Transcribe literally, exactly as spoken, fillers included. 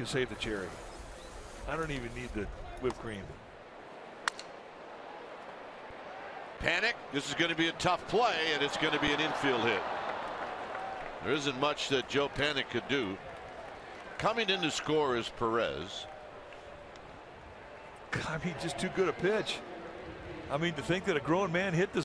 You can save the cherry. I don't even need the whipped cream. Panic. This is going to be a tough play, and it's going to be an infield hit. There isn't much that Joe Panic could do. Coming in to score is Perez. I mean, just too good a pitch. I mean, to think that a grown man hit this.